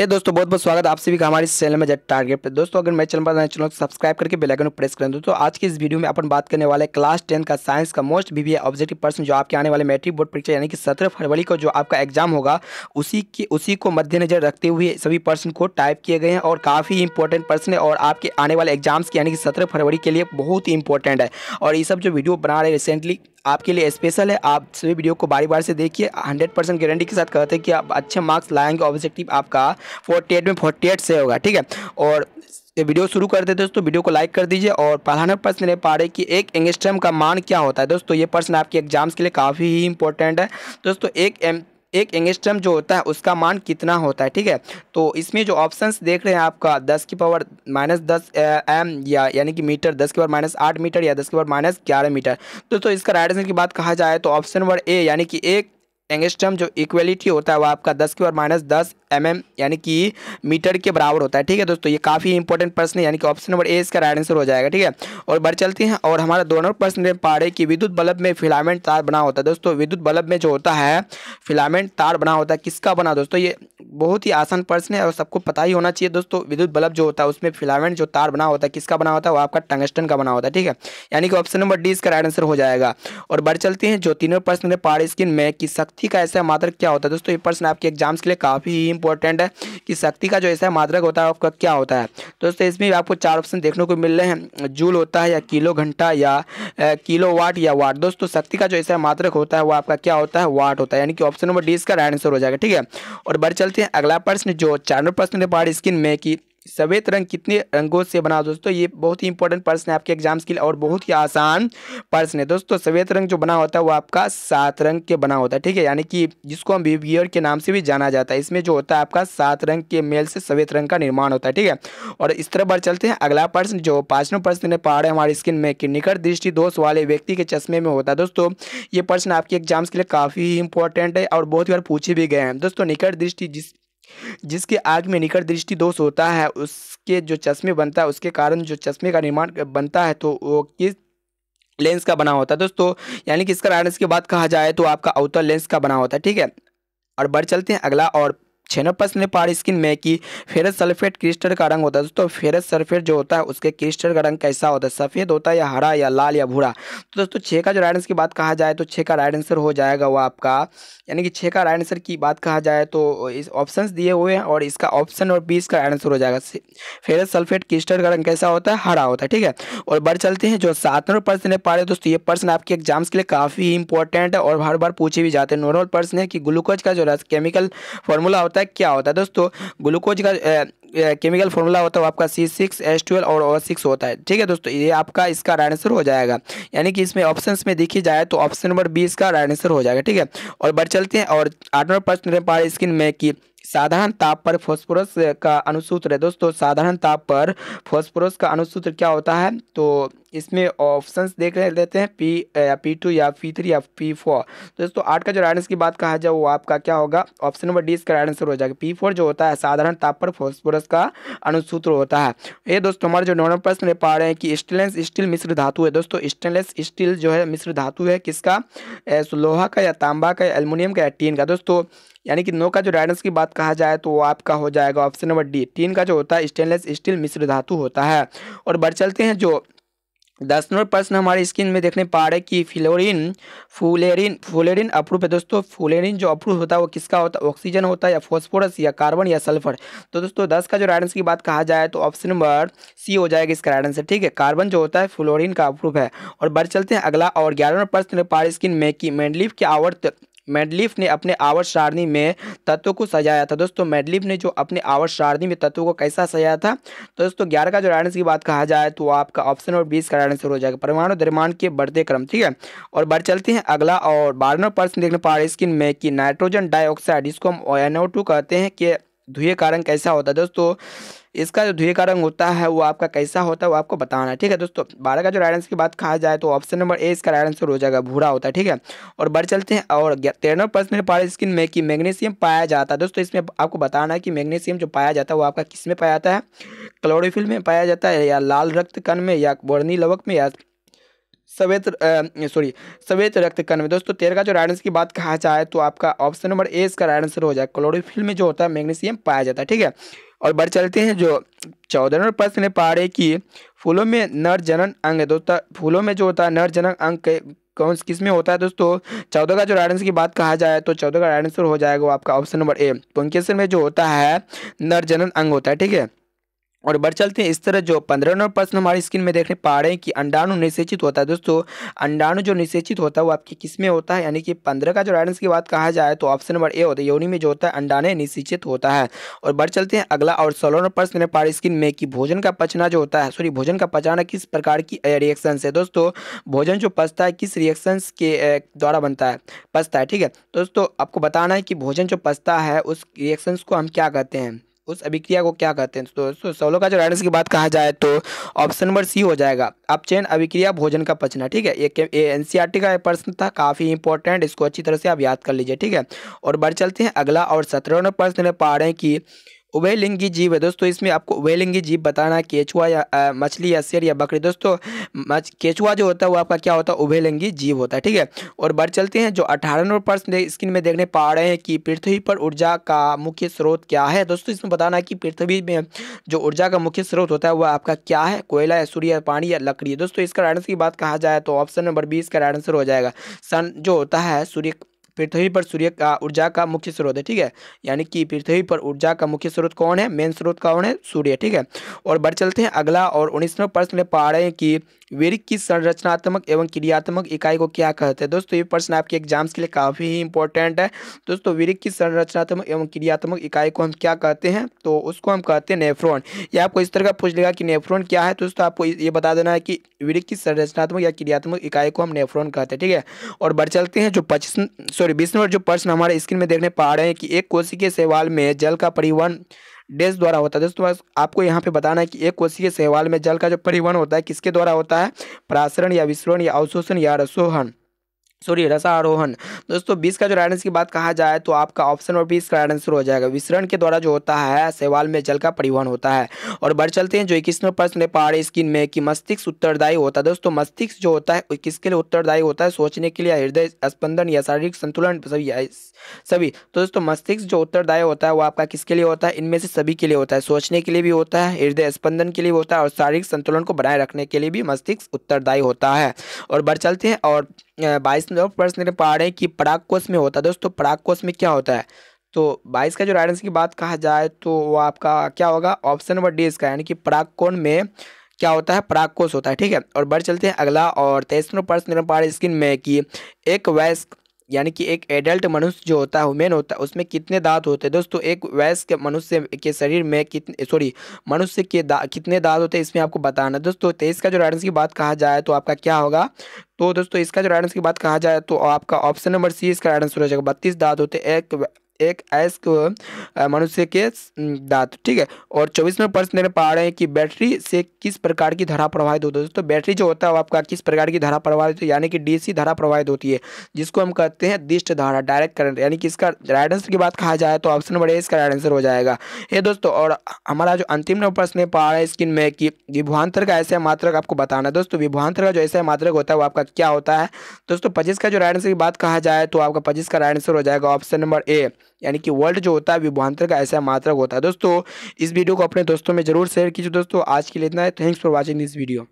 ये दोस्तों बहुत बहुत स्वागत आप सभी का हमारे चैनल में जेट टारगेट पे। दोस्तों अगर मेरे चैनल पर चैनल को सब्सक्राइब करके बेल आइकन को प्रेस करें। दोस्तों आज की इस वीडियो में अपन बात करने वाले क्लास 10 का साइंस का मोस्ट वीवी ऑब्जेक्टिव पर्सन जो आपके आने वाले मैट्रिक बोर्ड परीक्षा यानी कि 17 फरवरी को जो आपका एग्जाम होगा उसी को मद्देनजर रखते हुए सभी पर्सन को टाइप किए गए हैं और काफ़ी इंपॉर्टेंट पर्सन है और आपके आने वाले एग्जाम्स के यानी कि 17 फरवरी के लिए बहुत ही इंपॉर्टेंट है। और ये सब जो वीडियो बना रहे रिसेंटली आपके लिए स्पेशल है, आप सभी वीडियो को बारी बारी से देखिए। 100% गारंटी के साथ कहते हैं कि आप अच्छे मार्क्स लाएंगे। ऑब्जेक्टिव आपका 48 में 48 से होगा, ठीक है। और ये वीडियो शुरू कर देते हैं दोस्तों, वीडियो को लाइक कर दीजिए। और पहला प्रश्न ले पा रहे कि एक एंगस्ट्रम का मान क्या होता है। दोस्तों ये प्रश्न आपके एग्जाम्स के लिए काफ़ी ही इंपॉर्टेंट है। दोस्तों एक एंगस्ट्रम जो होता है उसका मान कितना होता है, ठीक है। तो इसमें जो ऑप्शंस देख रहे हैं आपका 10 की पावर -10 एम यानी कि मीटर, 10 की पावर -8 मीटर या 10 की पावर -11 मीटर। दोस्तों इसका राइट आंसर की बात कहा जाए तो ऑप्शन नंबर ए यानी कि एक एंगस्ट्रम जो इक्वलिटी होता है वो आपका 10 की पावर -10 mm यानी कि मीटर के बराबर होता है, ठीक है। दोस्तों ये काफ़ी इंपॉर्टेंट प्रश्न है यानी कि ऑप्शन नंबर ए इसका राइट आंसर हो जाएगा, ठीक है। और बढ़ चलते हैं और हमारा दोनों प्रश्न में पारे कि विद्युत बल्ब में फिलामेंट तार बना होता है। दोस्तों विद्युत बल्ब में जो होता है फिलामेंट तार बना होता है, किसका बना। दोस्तों ये बहुत ही आसान प्रश्न है और सबको पता ही होना चाहिए। दोस्तों विद्युत बल्ब जो होता है उसमें फिलामेंट जो तार बना होता है किसका बना होता है वो आपका टंगस्टन का बना होता है, ठीक है। यानी कि ऑप्शन नंबर डी इसका राइट आंसर हो जाएगा। और बढ़ चलते हैं जो तीनों प्रश्न में पारे स्किन में कि शक्ति का ऐसा मात्रक क्या होता है। दोस्तों ये प्रश्न आपके एग्जाम्स के लिए काफ़ी इंपॉर्टेंट है कि शक्ति का जो ऐसा मात्रक होता है आपका क्या होता है। दोस्तों इसमें आपको चार ऑप्शन देखने को मिल रहे हैं, जूल होता है या किलो घंटा या किलो वाट या वाट। दोस्तों शक्ति का जो ऐसा मात्रक होता है वो आपका क्या होता है, वाट होता है। यानी कि ऑप्शन नंबर डी इसका राइट आंसर हो जाएगा, ठीक है। और बढ़ चलते हैं अगला प्रश्न जो 4 प्रश्न पार स्किन में कि सफेद रंग कितने रंगों से बना। दोस्तों ये बहुत ही इंपॉर्टेंट प्रश्न है आपके एग्जाम्स के लिए और बहुत ही आसान प्रश्न है। दोस्तों सफेद रंग जो बना होता है वो आपका 7 रंग के बना होता है, ठीक है। यानी कि जिसको हम बीवियर के नाम से भी जाना जाता है, इसमें जो होता है आपका 7 रंग के मेल से सफेद रंग का निर्माण होता है, ठीक है। और इस तरह बढ़ चलते हैं अगला प्रश्न जो 5 प्रश्न पहाड़ है हमारी स्किन में कि निकट दृष्टि दोष वाले व्यक्ति के चश्मे में होता है। दोस्तों ये प्रश्न आपके एग्जाम्स के लिए काफ़ी इंपॉर्टेंट है और बहुत बार पूछे भी गए हैं। दोस्तों निकट दृष्टि जिसके आग में निकट दृष्टि दोष होता है उसके जो चश्मे बनता है उसके कारण जो चश्मे का निर्माण बनता है तो वो किस लेंस का बना होता है। दोस्तों यानी कि इसका राइट आंसर की बात कहा जाए तो आपका अवतल लेंस का बना होता है, ठीक है। और बढ़ चलते हैं अगला और 6 प्रश्न पार स्किन में कि फेरस सल्फेट क्रिस्टल का रंग होता है। दोस्तों फेरस सल्फेट जो होता है उसके क्रिस्टल का रंग कैसा होता है, सफ़ेद होता है या हरा या लाल या भूरा। तो दोस्तों 6 का जो राइट आंसर की बात कहा जाए तो 6 का राइट आंसर हो जाएगा वो आपका, यानी कि 6 का राइट आंसर की बात कहा जाए तो इस ऑप्शन दिए हुए हैं और इसका ऑप्शन और 20 का राइट आंसर हो जाएगा। फेरस सल्फेट क्रिस्टल का रंग कैसा होता है, हरा होता है, ठीक है। और बढ़ चलते हैं जो 7 प्रश्न पारे। दोस्तों ये प्रश्न आपके एग्जाम्स के लिए काफ़ी इंपॉर्टेंट है और बार बार पूछे भी जाते हैं। नॉर्मल प्रश्न है कि ग्लूकोज का जो केमिकल फॉर्मूला होता है क्या होता है। दोस्तों ग्लूकोज का केमिकल फॉर्मूला होता है आपका C6H12 और O6 होता है, ठीक है। दोस्तों ये आपका इसका राइट आंसर हो जाएगा, यानी कि इसमें ऑप्शंस में देखी जाए तो ऑप्शन नंबर 20 का राइट आंसर हो जाएगा, ठीक है। और बढ़ चलते हैं और 8 प्रश्न पार स्किन में कि साधारण ताप पर फॉस्फोरस का अणुसूत्र है। दोस्तों साधारण ताप पर फॉस्फोरस का अणुसूत्र क्या होता है, तो इसमें ऑप्शंस देख लेते हैं P2 या P3 या P4। दोस्तों 8 का जो राइट आंसर की बात कहा जाए वो आपका क्या होगा, ऑप्शन नंबर डी इसका राइट आंसर हो जाएगा। P4 जो होता है साधारण ताप पर फॉस्फोरस का अणुसूत्र होता है। ये दोस्तों हमारे जो 9 प्रश्न पा रहे हैं कि स्टेनलेस स्टील मिश्र धातु है। दोस्तों स्टेनलेस स्टील जो है मिश्र धातु है, किसका, लोहा का या तांबा का या एल्युमिनियम का या टीन का। दोस्तों यानी कि 9 का जो राइट आंसर की बात कहा जाए तो वो आपका हो जाएगा ऑप्शन नंबर डी, टीन का जो होता है स्टेनलेस स्टील मिश्र धातु होता है। और बढ़ चलते हैं जो 10 प्रश्न हमारी स्किन में देखने पा रहे कि फ्लोरीन अप्रूव है। दोस्तों फ्लोरीन जो अप्रूव होता है वो किसका होता है, ऑक्सीजन होता है या फॉस्फोरस या कार्बन या सल्फर। तो दोस्तों 10 का जो राइट आंसर की बात कहा जाए तो ऑप्शन नंबर सी हो जाएगा इसका राइट आंसर, ठीक है। कार्बन जो होता है फ्लोरीन का अप्रूव है। और बढ़ चलते हैं अगला और 11 प्रश्न पारे स्किन में कि मेंडलीफ के आवर्त मेंडलीफ ने अपने आवर्त सारणी में तत्वों को सजाया था। दोस्तों मेंडलीफ ने जो अपने आवर्त सारणी में तत्वों को कैसा सजाया था। तो दोस्तों 11 का जो राइट आंसर की बात कहा जाए तो आपका ऑप्शन और 20 का राइट आंसर हो जाएगा, परमाणु द्रव्यमान के बढ़ते क्रम, ठीक है। और बढ़ चलते हैं अगला और 12 प्रश्न देखने पा रहे स्किन में कि नाइट्रोजन डाइऑक्साइड जिसको हम NO2 कहते हैं कि धुएं का रंग कैसा होता है। दोस्तों इसका जो धुएं का रंग होता है वो आपका कैसा होता है वो आपको बताना है, ठीक है। दोस्तों 12 का जो राइट आंसर की बात कहा जाए तो ऑप्शन नंबर ए इसका राइट आंसर हो जाएगा, भूरा होता है, ठीक है। और बढ़ चलते हैं और 13 प्रश्न पारे स्किन में कि मैग्नीशियम पाया जाता है। दोस्तों इसमें आपको बताना है कि मैग्नीशियम जो पाया जाता है वो आपका किस में पाया जाता है, क्लोरोफिल में पाया जाता है या लाल रक्त कण में या बोरनी लवक में या श्वेत रक्त कण में। दोस्तों 13 का जो राइट आंसर की बात कहा जाए तो आपका ऑप्शन नंबर ए इसका राइट आंसर हो जाए। क्लोरोफिल में जो होता है मैग्नीशियम पाया जाता है, ठीक है। और बढ़ चलते हैं जो 14 नंबर प्रश्न पा रहे कि फूलों में नर जनन अंग, दोस्तों फूलों में जो होता है नर जनन अंग कौन किस में होता है। दोस्तों 14 का जो राइट आंसर की बात कहा जाए तो 14 का राइट आंसर हो जाएगा आपका ऑप्शन नंबर ए। पंक्चुएशन में जो होता है नर जनन अंग होता है, ठीक है। और बढ़ चलते हैं इस तरह जो 15 नंबर प्रश्न हमारी स्क्रीन में देखने पा रहे हैं कि अंडाणु निषेचित होता है। दोस्तों अंडाणु जो निषेचित होता है वो आपके किस में होता है, यानी कि 15 का जो राइट आंसर की बात कहा जाए तो ऑप्शन नंबर ए होता है। योनि में जो होता है अंडाणु निषेचित होता है। और बढ़ चलते हैं अगला और 16 नंबर प्रश्न में पा रहे स्क्रीन में कि भोजन का पचना जो होता है भोजन का पचाना किस प्रकार की रिएक्शन से। दोस्तों भोजन जो पचता है किस रिएक्शंस के द्वारा बनता है पचता है, ठीक है। दोस्तों आपको बताना है कि भोजन जो पचता है उस रिएक्शंस को हम क्या कहते हैं, उस अभिक्रिया को क्या कहते हैं। तो 16 का जो राइट आंसर की बात कहा जाए तो ऑप्शन नंबर सी हो जाएगा अपचयन अभिक्रिया भोजन का पचना, ठीक है। ये एनसीईआरटी का प्रश्न था, काफ़ी इंपॉर्टेंट, इसको अच्छी तरह से आप याद कर लीजिए, ठीक है। और बढ़ चलते हैं अगला और 17 नंबर प्रश्न पा रहे हैं कि उभयलिंगी जीव है। दोस्तों इसमें आपको उभयलिंगी जीव बताना है केचुआ या मछली या शेर या बकरी। दोस्तों केचुआ जो होता है वो आपका क्या होता है, उभयलिंगी जीव होता है, ठीक है। और बढ़ चलते हैं जो 18 नंबर प्रश्न स्क्रीन में देखने पा रहे हैं कि पृथ्वी पर ऊर्जा का मुख्य स्रोत क्या है। दोस्तों इसमें बताना है कि पृथ्वी में जो ऊर्जा का मुख्य स्रोत होता है वह आपका क्या है, कोयला या सूर्य या पानी या लकड़ी। दोस्तों इसका राइट आंसर की बात कहा जाए तो ऑप्शन नंबर 20 का राइट आंसर हो जाएगा। सन जो होता है सूर्य पृथ्वी पर सूर्य का ऊर्जा का मुख्य स्रोत है, ठीक है। यानी कि पृथ्वी पर ऊर्जा का मुख्य स्रोत कौन है, मेन स्रोत कौन है, सूर्य, ठीक है। और बढ़ चलते हैं अगला और 19 नंबर प्रश्न पा रहे हैं कि वीर्य की संरचनात्मक एवं क्रियात्मक इकाई को क्या कहते हैं। दोस्तों ये प्रश्न आपके एग्जाम्स के लिए काफ़ी ही इंपॉर्टेंट है। दोस्तों वीर्य की संरचनात्मक एवं क्रियात्मक इकाई को हम क्या कहते हैं, तो उसको हम कहते हैं नेफ्रॉन। या आपको इस तरह का पूछ लेगा कि नेफ्रॉन क्या है, तो दोस्तों आपको ये बता देना है कि वीर्य की संरचनात्मक या क्रियात्मक इकाई को हम नेफ्रॉन कहते हैं, ठीक है। और बढ़ चलते हैं जो 20 नंबर जो प्रश्न हमारे स्क्रीन में देखने पा रहे हैं कि एक कोशिकीय शैवाल में जल का परिवहन डैश द्वारा होता है। दोस्तों आपको यहाँ पे बताना है कि एक कोशिकीय शैवाल में जल का जो परिवहन होता है किसके द्वारा होता है, परासरण या विसरण या अवशोषण या रसारोहण। दोस्तों 20 का जो राइट आंसर की बात कहा जाए तो आपका ऑप्शन नंबर 20 का राइट आंसर हो जाएगा। विसरण के द्वारा जो होता है शैवाल में जल का परिवहन होता है। और बढ़ चलते हैं जो 21 नंबर प्रश्न पहाड़ी स्क्रीन में कि मस्तिष्क उत्तरदायी होता है। दोस्तों मस्तिष्क जो होता है किसके लिए उत्तरदायी होता है, सोचने के लिए, हृदय स्पंदन या शारीरिक संतुलन, सभी। तो दोस्तों मस्तिष्क जो उत्तरदायी होता है वो आपका किसके लिए होता है, इनमें से सभी के लिए होता है। सोचने के लिए भी होता है, हृदय स्पंदन के लिए होता है और शारीरिक संतुलन को बनाए रखने के लिए भी मस्तिष्क उत्तरदायी होता है। और बढ़ चलते हैं और 22 नंबर प्रश्न पा रहे हैं कि परागकोश में होता है। दोस्तों परागकोश में क्या होता है, तो 22 का जो राइट आंसर की बात कहा जाए तो वो आपका क्या होगा, ऑप्शन नंबर डी इसका, यानी कि परागकोण में क्या होता है, परागकोश होता है, ठीक है। और बढ़ चलते हैं अगला और 23 नंबर प्रश्न पा रहे हैं स्क्रीन में कि एक वयस्क यानी कि एक एडल्ट मनुष्य जो होता है ह्यूमन होता है उसमें कितने दांत होते हैं। दोस्तों एक वयस्क मनुष्य के शरीर में कितने दांत होते हैं इसमें आपको बताना। दोस्तों 23 का जो राइट आंसर की बात कहा जाए तो आपका क्या होगा, तो दोस्तों इसका जो राइट आंसर की बात कहा जाए तो आपका ऑप्शन नंबर सी इसका राइट आंसर हो जाएगा। 32 दांत होते हैं एक वयस्क मनुष्य के दांत, ठीक है। और 24 में प्रश्न पा रहे हैं कि बैटरी से किस प्रकार की धारा प्रवाहित होती है। दोस्तों बैटरी जो होता है वो आपका किस प्रकार की धारा प्रवाहित होती है, यानी कि डीसी धारा प्रवाहित होती है, जिसको हम कहते हैं दिष्ट धारा, डायरेक्ट करंट। यानी कि इसका राइट आंसर की बात कहा जाए तो ऑप्शन नंबर ए इसका राइट आंसर हो जाएगा। ये दोस्तों और हमारा जो अंतिम नंबर प्रश्न पा रहे हैं स्क्रीन में कि विभवांतर का ऐसा मात्रक आपको बताना है। दोस्तों विभवांतर का जो ऐसा मात्रक होता है वो आपका क्या होता है। दोस्तों 25 का जो राइट आंसर की बात कहा जाए तो आपका 25 का राइट आंसर हो जाएगा ऑप्शन नंबर ए, यानी कि वर्ल्ड जो होता है विभवांतर का ऐसा मात्रक होता है। दोस्तों इस वीडियो को अपने दोस्तों में जरूर शेयर कीजिए। दोस्तों आज के लिए इतना है। Thanks for watching this video.